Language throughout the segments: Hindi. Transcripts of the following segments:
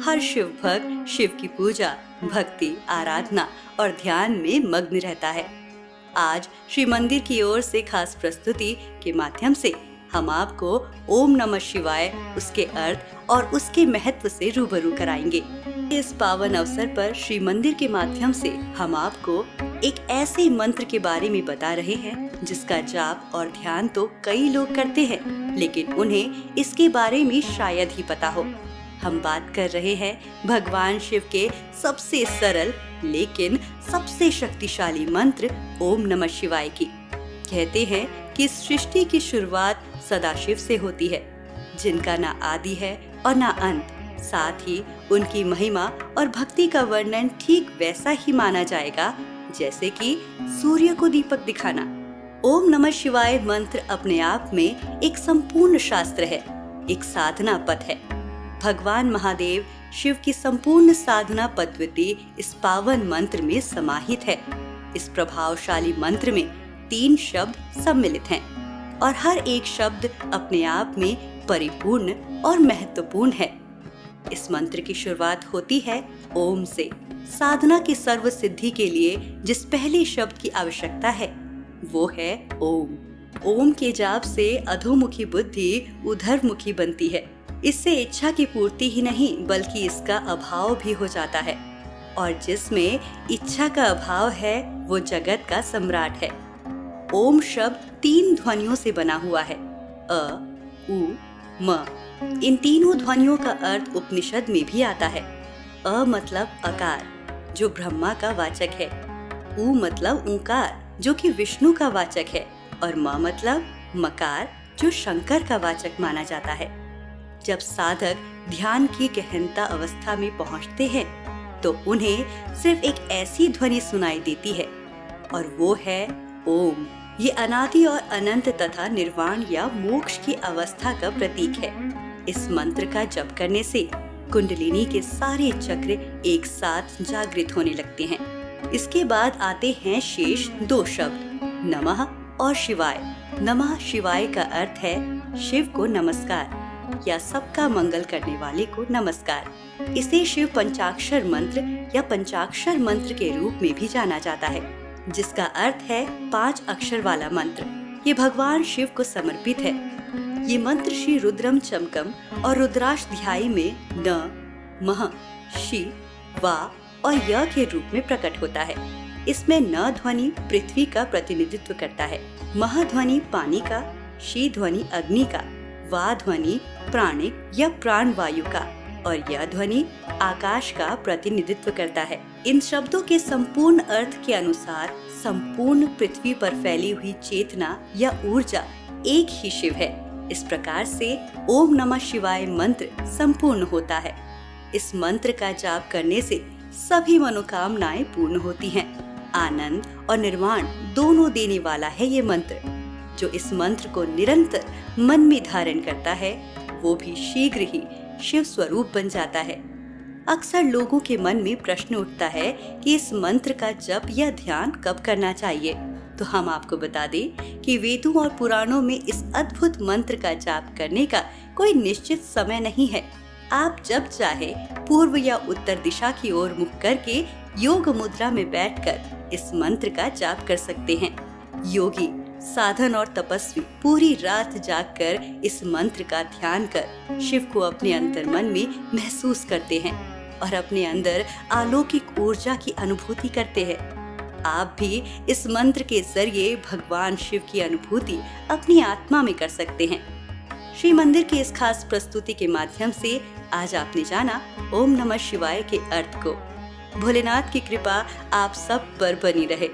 हर शिव भक्त शिव की पूजा, भक्ति, आराधना और ध्यान में मग्न रहता है। आज श्री मंदिर की ओर से खास प्रस्तुति के माध्यम से हम आपको ओम नमः शिवाय, उसके अर्थ और उसके महत्व से रूबरू कराएंगे। इस पावन अवसर पर श्री मंदिर के माध्यम से हम आपको एक ऐसे मंत्र के बारे में बता रहे हैं जिसका जाप और ध्यान तो कई लोग करते हैं, लेकिन उन्हें इसके बारे में शायद ही पता हो। हम बात कर रहे हैं भगवान शिव के सबसे सरल लेकिन सबसे शक्तिशाली मंत्र ओम नमः शिवाय की। कहते हैं कि सृष्टि की शुरुआत सदाशिव से होती है, जिनका ना आदि है और ना अंत। साथ ही उनकी महिमा और भक्ति का वर्णन ठीक वैसा ही माना जाएगा जैसे कि सूर्य को दीपक दिखाना। ओम नमः शिवाय मंत्र अपने आप में एक संपूर्ण शास्त्र है, एक साधना पथ है। भगवान महादेव शिव की संपूर्ण साधना पद्धति इस पावन मंत्र में समाहित है। इस प्रभावशाली मंत्र में 3 शब्द सम्मिलित हैं और हर एक शब्द अपने आप में परिपूर्ण और महत्वपूर्ण है। इस मंत्र की शुरुआत होती है ओम से। साधना की सर्व सिद्धि के लिए जिस पहले शब्द की आवश्यकता है वो है ओम। ओम के जाप से अधोमुखी बुद्धि उधरमुखी बनती है। इससे इच्छा की पूर्ति ही नहीं बल्कि इसका अभाव भी हो जाता है, और जिसमें इच्छा का अभाव है वो जगत का सम्राट है। ओम शब्द 3 ध्वनियों से बना हुआ है, अ, उ, म। इन तीनों ध्वनियों का अर्थ उपनिषद में भी आता है। अ मतलब अकार, जो ब्रह्मा का वाचक है। उ मतलब ओंकार, जो कि विष्णु का वाचक है। और म मतलब मकार, जो शंकर का वाचक माना जाता है। जब साधक ध्यान की गहनता अवस्था में पहुंचते हैं तो उन्हें सिर्फ एक ऐसी ध्वनि सुनाई देती है और वो है ओम। ये अनादि और अनंत तथा निर्वाण या मोक्ष की अवस्था का प्रतीक है। इस मंत्र का जप करने से कुंडलिनी के सारे चक्र एक साथ जागृत होने लगते हैं। इसके बाद आते हैं शेष 2 शब्द, नमः और शिवाय। नमः शिवाय का अर्थ है शिव को नमस्कार या सबका मंगल करने वाले को नमस्कार। इसे शिव पंचाक्षर मंत्र या पंचाक्षर मंत्र के रूप में भी जाना जाता है, जिसका अर्थ है 5 अक्षर वाला मंत्र। ये भगवान शिव को समर्पित है। ये मंत्र श्री रुद्रम चमकम और रुद्राक्ष ध्यायी में न, मह, शि, वा और य के रूप में प्रकट होता है। इसमें न ध्वनि पृथ्वी का प्रतिनिधित्व करता है, मह ध्वनि पानी का, शि ध्वनि अग्नि का, वा ध्वनि प्राणिक या प्राण वायु का और यह ध्वनि आकाश का प्रतिनिधित्व करता है। इन शब्दों के संपूर्ण अर्थ के अनुसार संपूर्ण पृथ्वी पर फैली हुई चेतना या ऊर्जा एक ही शिव है। इस प्रकार से ओम नमः शिवाय मंत्र संपूर्ण होता है। इस मंत्र का जाप करने से सभी मनोकामनाएं पूर्ण होती हैं। आनंद और निर्वाण दोनों देने वाला है ये मंत्र। जो इस मंत्र को निरंतर मन में धारण करता है वो भी शीघ्र ही शिव स्वरूप बन जाता है। अक्सर लोगों के मन में प्रश्न उठता है कि इस मंत्र का जप या ध्यान कब करना चाहिए, तो हम आपको बता दें कि वेदों और पुराणों में इस अद्भुत मंत्र का जाप करने का कोई निश्चित समय नहीं है। आप जब चाहे पूर्व या उत्तर दिशा की ओर मुख करके योग मुद्रा में बैठकर इस मंत्र का जाप कर सकते हैं। योगी, साधन और तपस्वी पूरी रात जागकर इस मंत्र का ध्यान कर शिव को अपने अंतर्मन में महसूस करते हैं और अपने अंदर अलौकिक ऊर्जा की अनुभूति करते हैं। आप भी इस मंत्र के जरिए भगवान शिव की अनुभूति अपनी आत्मा में कर सकते हैं। श्री मंदिर की इस खास प्रस्तुति के माध्यम से आज आपने जाना ओम नमः शिवाय के अर्थ को। भोलेनाथ की कृपा आप सब पर बनी रहे,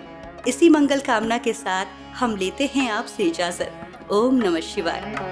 इसी मंगल कामना के साथ हम लेते हैं आपसे इजाजत। ओम नमः शिवाय।